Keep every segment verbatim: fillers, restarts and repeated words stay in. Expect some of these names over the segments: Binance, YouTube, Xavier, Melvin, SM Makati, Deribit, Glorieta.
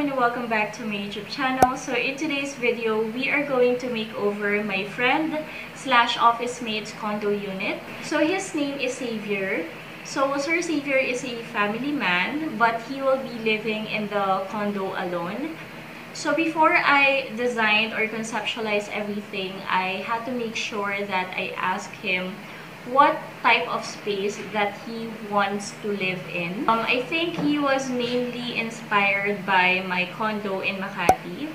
and welcome back to my YouTube channel. So in today's video, we are going to make over my friend slash office mate's condo unit. So his name is Xavier. So Sir Xavier is a family man, but he will be living in the condo alone. So before I designed or conceptualized everything, I had to make sure that I asked him what type of space that he wants to live in. Um, I think he was mainly inspired by my condo in Makati.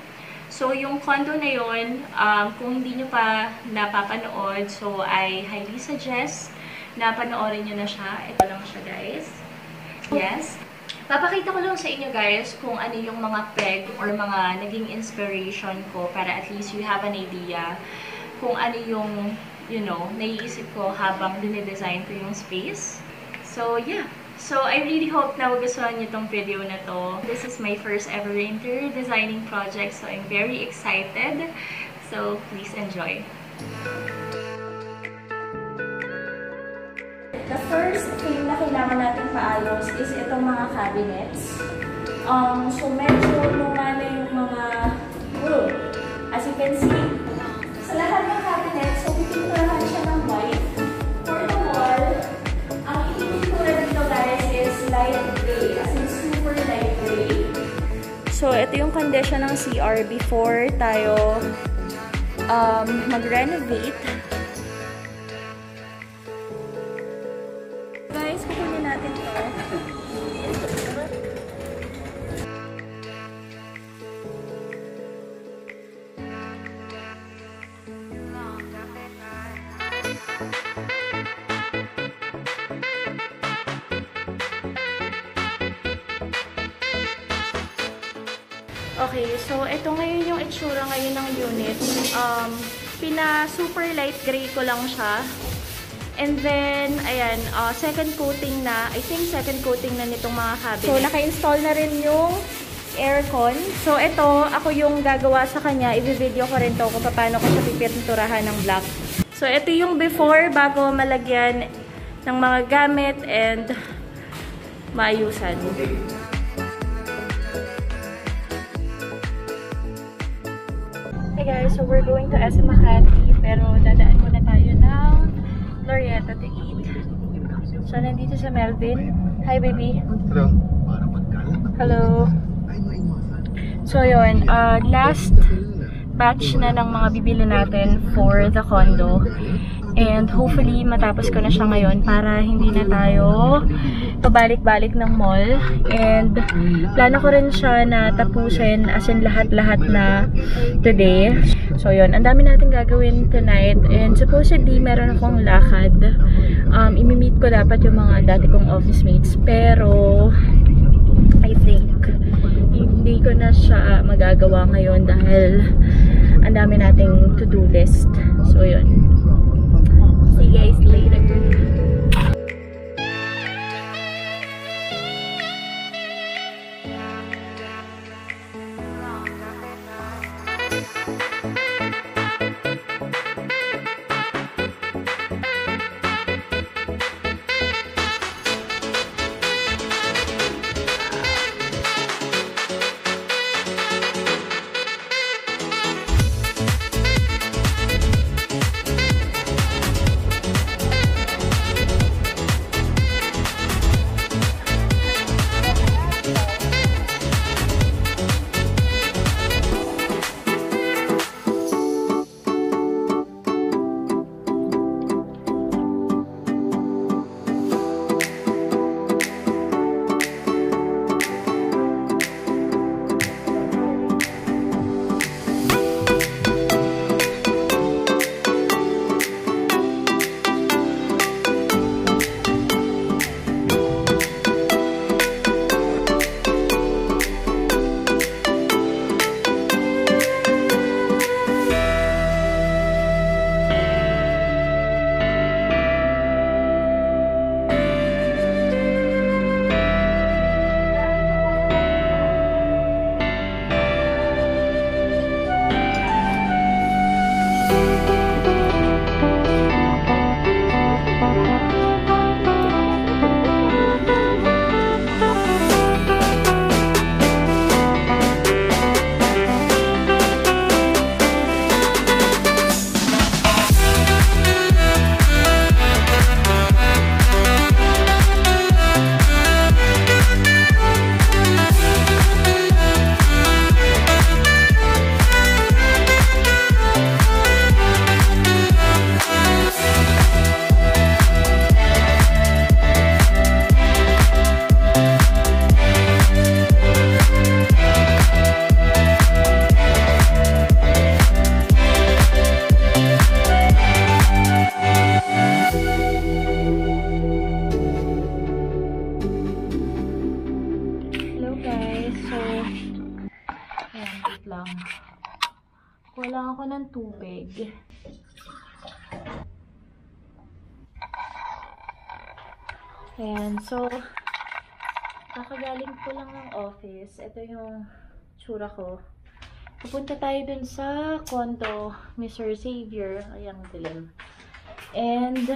So yung condo na yun, um, kung hindi nyo pa napapanood, so I highly suggest na panoorin nyo na siya. Ito lang siya, guys. Yes. Papakita ko lang sa inyo, guys, kung ano yung mga peg or mga naging inspiration ko para at least you have an idea kung ano yung, you know, naiisip ko habang dine-design ko yung space. So, yeah. So, I really hope na magustuhan niyo tong video na to. This is my first ever interior designing project, so I'm very excited. So, please enjoy. The first thing na kailangan natin paayos is itong mga cabinets. Um, so, medyo luma na yung mga room. As you can see, sa lahat ng cabinets, so pipinturahan siya ng white. For the wall, ang ipintura dito, guys, is light gray. As in, super light gray. So, ito yung condition ng C R before tayo um, mag-renovate. Okay, so ito ngayon yung itsura ngayon ng unit. Um, pina-super light gray ko lang siya. And then, ayan, uh, second coating na. I think second coating na nitong mga cabinet. So, naka-install na rin yung aircon. So, ito, ako yung gagawa sa kanya. I-video ko rin to kung paano ko siya pipinturahan ng black. So, ito yung before bago malagyan ng mga gamit and maayusan. Hey guys, so we're going to S M Makati, pero dadaan muna tayo ng Glorieta to eat. So nandito si Melvin. Hi baby. Hello. Hello. So yun, uh, last batch na ng mga bibili natin for the condo. And hopefully matapos ko na siya ngayon para hindi na tayo pabalik-balik ng mall. And plano ko rin siya na tapusin as in lahat-lahat na today. So yun, ang dami natin gagawin tonight. And supposedly meron akong lakad. Um, imi-meet ko dapat yung mga dati kong office mates. Pero I think hindi ko na siya magagawa ngayon dahil ang dami nating to-do list. So yun. See you guys later. tubig. Ayan, so kakagaling ko lang ng office. Ito yung tsura ko. Pupunta tayo dun sa condo, Mister Xavier. Ayan, dilim. And,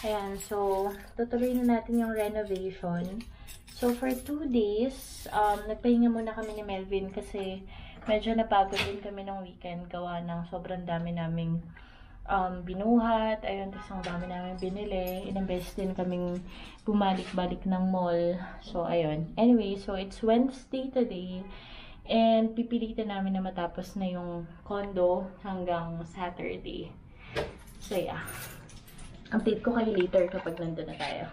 ayan, so tutuloy na natin yung renovation. So, for two days, um, nagpahinga muna kami ni Melvin kasi medyo napagod din kami ng weekend gawa ng sobrang dami naming um, binuhat. Ayun, tapos ang dami namin binili. Ininvest din kaming bumalik-balik ng mall. So, ayun. Anyway, so it's Wednesday today. And pipilitan namin na matapos na yung condo hanggang Saturday. So, yeah. Update ko kayo later kapag nandun na tayo.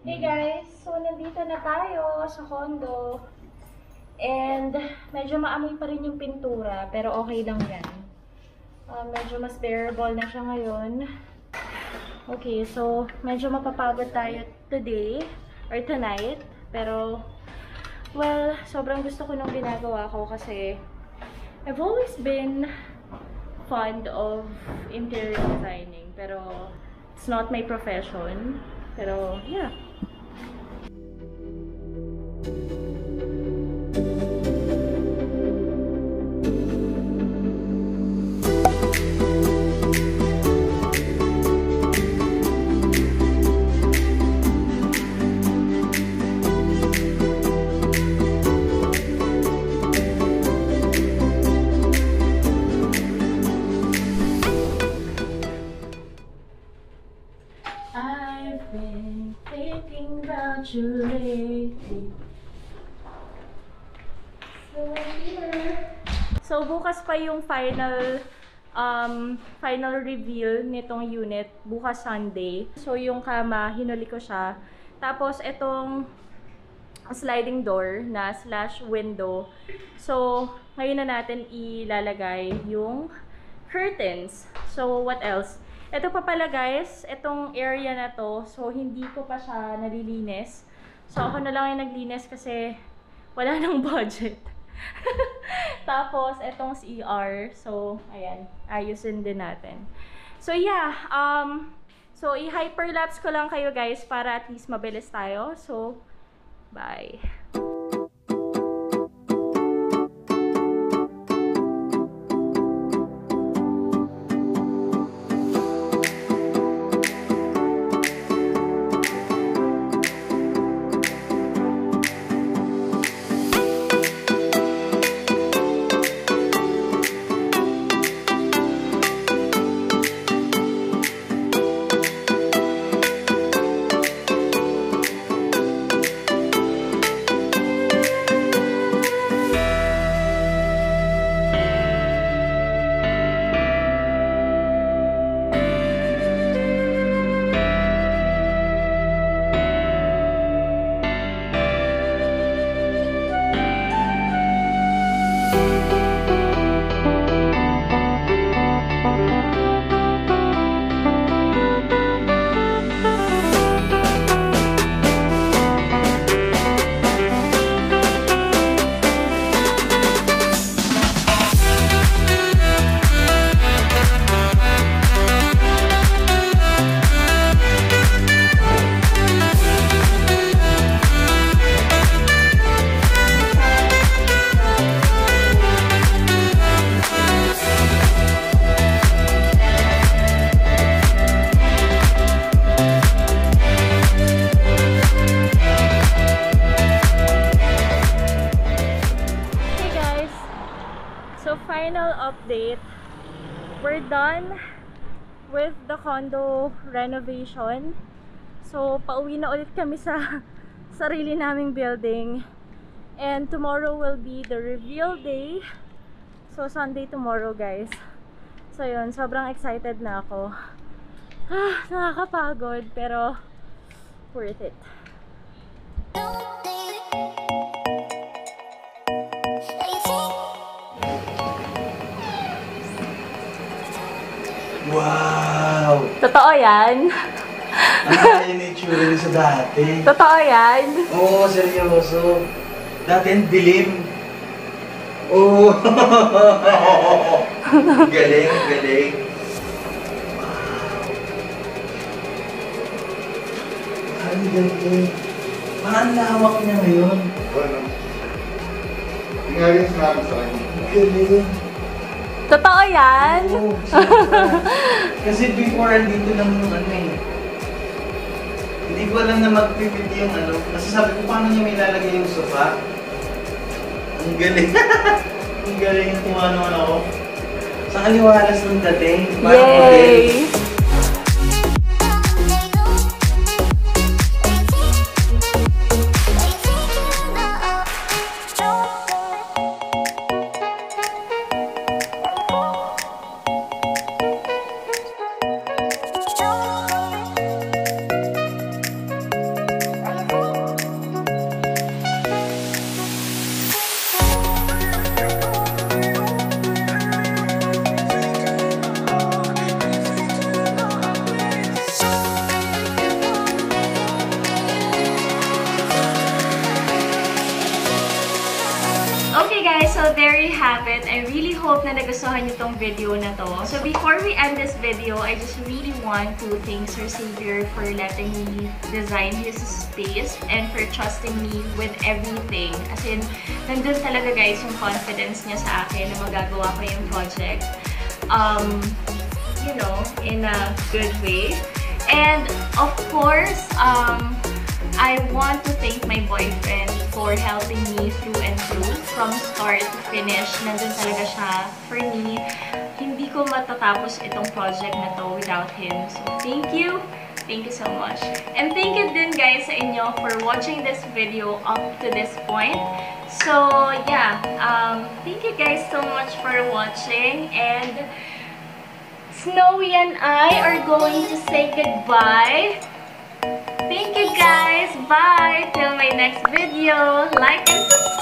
Hey guys! So, nandito na tayo sa condo. And, medyo maamoy pa rin yung pintura. Pero okay lang yan. Uh, medyo mas bearable na siya ngayon. Okay, so, medyo mapapagod tayo today or tonight. Pero, well, sobrang gusto ko nung ginagawa ko kasi I've always been fond of interior designing. Pero, it's not my profession. Pero, yeah. So, bukas pa yung final um, final reveal nitong unit, bukas Sunday. So, yung kama, hinuli ko siya. Tapos, itong sliding door na slash window. So, ngayon na natin ilalagay yung curtains. So, what else? Ito pa pala guys, itong area na to. So, hindi ko pa siya nalilinis. So, ako na lang yung naglinis kasi wala nang budget. Tapos, itong C R. So, ayan. Ayusin din natin. So, yeah. Um, so, i-hyperlapse ko lang kayo guys para at least mabilis tayo. So, bye. Update. We're done with the condo renovation. So, pauwi na ulit kami sa sarili naming building. And tomorrow will be the reveal day. So, Sunday tomorrow, guys. So, yun. Sobrang excited na ako. Ah, nakakapagod, pero worth it. Wow! Totoo yan? Ano yun yung itsura niyo sa dati? Totoo yan? Oo, seryoso. Dati ang dilim. Oo. Galing, galing. Wow. Ang galing. Parang lawak niya ngayon. Ano? Hindi nga rin sinabi sa kanya. Galing. Totoo yan? Oo. Kasi before, andito lang yung ano eh. Hindi ko alam na mag-pipit yung ano. Kasi sabi ko, paano niya may lalagay yung sofa? Ang galing. Ang galing kung ano-ano ako. Sa kaliwalas ng dating. Yay! So there you have it. I really hope na nagustuhan niyo tong video na to. So before we end this video, I just really want to thank Sir Xavier for letting me design his space and for trusting me with everything. As in, nandun talaga guys yung confidence niya sa akin na magagawa ko yung project. Um, you know, in a good way. And of course, um, I want to thank my boyfriend for helping me through and through. From start to finish, nandun talaga siya for me. Hindi ko matatapos itong project na to without him. So, thank you. Thank you so much. And thank you din guys sa inyo for watching this video up to this point. So, yeah. Um, thank you guys so much for watching. And Snowy and I are going to say goodbye. Thank you guys. Bye. Till my next video. Like and subscribe.